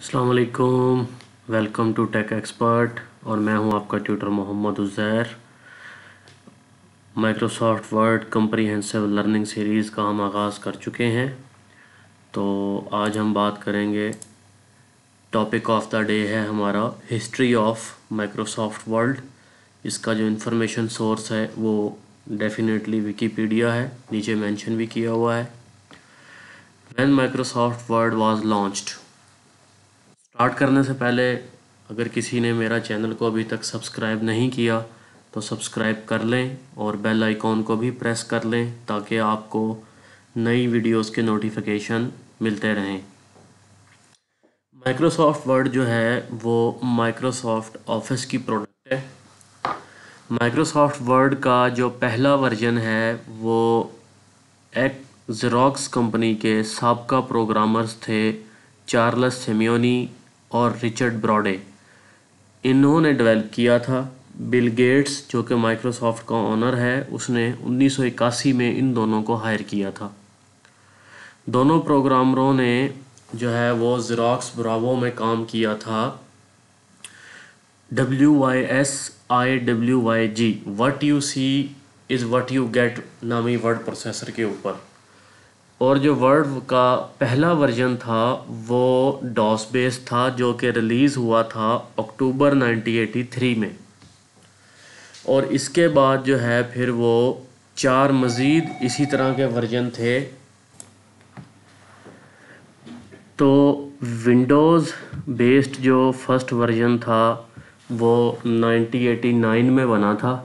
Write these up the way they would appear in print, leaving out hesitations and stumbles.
अस्सलाम वालेकुम, welcome to tech expert. और मैं हूं आपका tutor Mohammad Uzair. Microsoft Word comprehensive learning series का हम आगाज़ कर चुके हैं। तो आज हम बात करेंगे, टॉपिक ऑफ द डे है हमारा हिस्ट्री ऑफ माइक्रोसॉफ्ट वर्ड। इसका जो इन्फॉर्मेशन सोर्स है वो डेफिनेटली विकीपीडिया है, नीचे मेंशन भी किया हुआ है। When Microsoft Word was launched. Start करने से पहले अगर किसी ने मेरा चैनल को अभी तक सब्सक्राइब नहीं किया तो सब्सक्राइब कर लें और बेल आइकॉन को भी प्रेस कर लें ताकि आपको नई वीडियोस के नोटिफिकेशन मिलते रहें। माइक्रोसॉफ्ट वर्ड जो है वो माइक्रोसॉफ्ट ऑफिस की प्रोडक्ट है। माइक्रोसॉफ्ट वर्ड का जो पहला वर्जन है वो एक ज़ेरॉक्स कंपनी के साबका प्रोग्रामर्स थे चार्ल्स सिमोनी और रिचर्ड ब्रॉडे, इन्होंने डेवलप किया था। बिल गेट्स जो कि माइक्रोसॉफ्ट का ओनर है, उसने 1981 में इन दोनों को हायर किया था। दोनों प्रोग्रामरों ने जो है वो ज़ेरॉक्स ब्रावो में काम किया था। WYSIWYG what you see is what you get नामी वर्ड प्रोसेसर के ऊपर। और जो वर्ड का पहला वर्जन था वो डॉस बेस्ड था, जो कि रिलीज़ हुआ था अक्टूबर 1983 में। और इसके बाद जो है फिर वो चार मज़ीद इसी तरह के वर्जन थे। तो विंडोज़ बेस्ड जो फर्स्ट वर्जन था वो 1989 में बना था।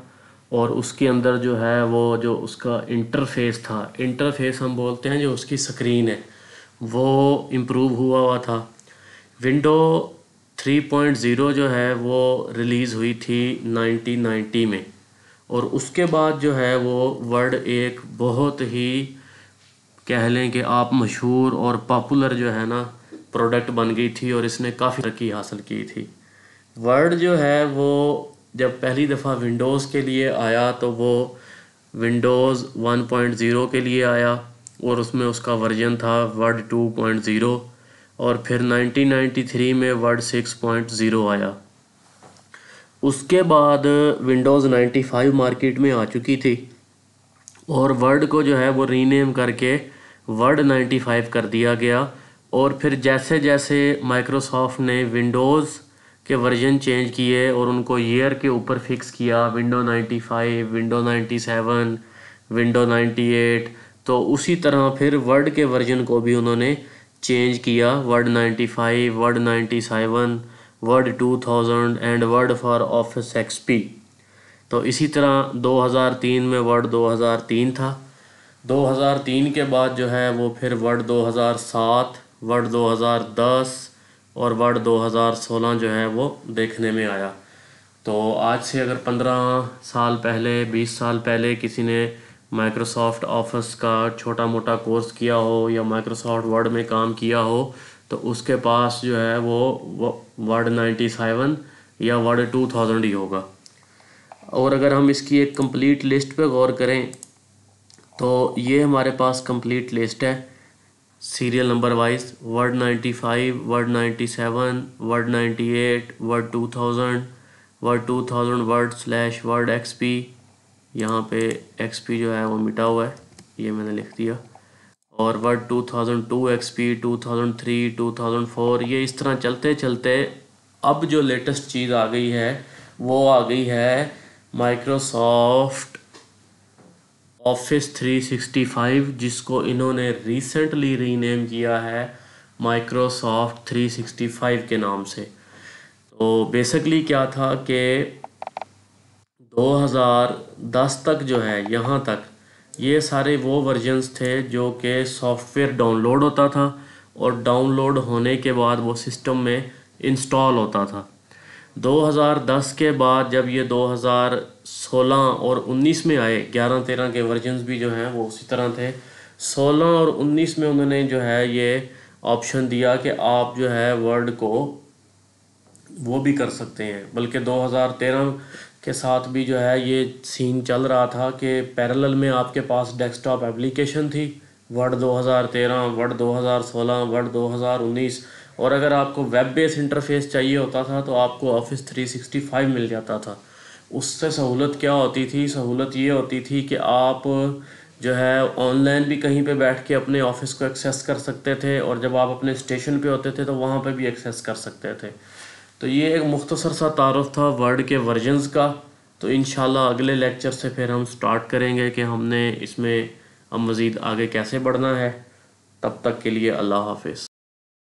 और उसके अंदर जो है वो जो उसका इंटरफेस था, इंटरफेस हम बोलते हैं जो उसकी स्क्रीन है, वो इम्प्रूव हुआ हुआ था। विंडो 3.0 जो है वो रिलीज़ हुई थी 1990 में। और उसके बाद जो है वो वर्ड एक बहुत ही कह लें कि आप मशहूर और पॉपुलर जो है ना प्रोडक्ट बन गई थी और इसने काफ़ी तरक्की हासिल की थी। वर्ड जो है वो जब पहली दफ़ा विंडोज़ के लिए आया तो वो विंडोज़ 1.0 के लिए आया और उसमें उसका वर्जन था वर्ड 2.0। और फिर 1993 में वर्ड 6.0 आया। उसके बाद विंडोज़ 95 मार्केट में आ चुकी थी और वर्ड को जो है वो रीनेम करके वर्ड 95 कर दिया गया। और फिर जैसे जैसे माइक्रोसॉफ्ट ने विंडोज़ के वर्जन चेंज किए और उनको ईयर के ऊपर फिक्स किया, विंडो 95, विंडो 97, विंडो 98, तो उसी तरह फिर वर्ड के वर्जन को भी उन्होंने चेंज किया, Word 95, Word 97, Word 2000 and Word for Office XP. तो इसी तरह 2003 में वर्ड 2003 था। 2003 के बाद जो है वो फिर वर्ड 2007, वर्ड 2010 और वर्ड 2016 जो है वो देखने में आया। तो आज से अगर 15 साल पहले, 20 साल पहले किसी ने माइक्रोसॉफ्ट ऑफिस का छोटा मोटा कोर्स किया हो या माइक्रोसॉफ्ट वर्ड में काम किया हो तो उसके पास जो है वो वर्ड 97 या वर्ड 2000 ही होगा। और अगर हम इसकी एक कंप्लीट लिस्ट पे गौर करें तो ये हमारे पास कंप्लीट लिस्ट है serial number wise, Word 95, Word 97, Word 98, Word 2000, Word 2000 Word / Word XP, यहाँ पे एक्सपी जो है वो मिटा हुआ है, ये मैंने लिख दिया, और वर्ड 2002 एक्सपी, 2003, 2004, ये इस तरह चलते चलते अब जो लेटेस्ट चीज़ आ गई है वो आ गई है माइक्रोसॉफ्ट ऑफिस 365, जिसको इन्होंने रिसेंटली रीनेम किया है माइक्रोसॉफ्ट 365 के नाम से। तो बेसिकली क्या था कि 2010 तक जो है, यहाँ तक ये सारे वो वर्जन्स थे जो कि सॉफ्टवेयर डाउनलोड होता था और डाउनलोड होने के बाद वो सिस्टम में इंस्टॉल होता था। 2010 के बाद जब ये 2016 और 19 में आए, 11-13 के वर्जन्स भी जो हैं वो उसी तरह थे। 16 और 19 में उन्होंने जो है ये ऑप्शन दिया कि आप जो है वर्ड को वो भी कर सकते हैं। बल्कि 2013 के साथ भी जो है ये सीन चल रहा था कि पैरेलल में आपके पास डेस्कटॉप एप्लीकेशन थी वर्ड 2013, वर्ड 2016, वर्ड 2019। और अगर आपको वेब बेस इंटरफेस चाहिए होता था तो आपको ऑफिस 365 मिल जाता था। उससे सहूलत क्या होती थी? सहूलत ये होती थी कि आप जो है ऑनलाइन भी कहीं पे बैठ के अपने ऑफिस को एक्सेस कर सकते थे, और जब आप अपने स्टेशन पे होते थे तो वहाँ पे भी एक्सेस कर सकते थे। तो ये एक मुख्तसर सा तारुफ था वर्ड के वर्जन्स का। तो इंशाल्लाह अगले लेक्चर से फिर हम स्टार्ट करेंगे कि हमने इसमें अब मज़ीद आगे कैसे बढ़ना है। तब तक के लिए अल्लाह हाफ़िज़।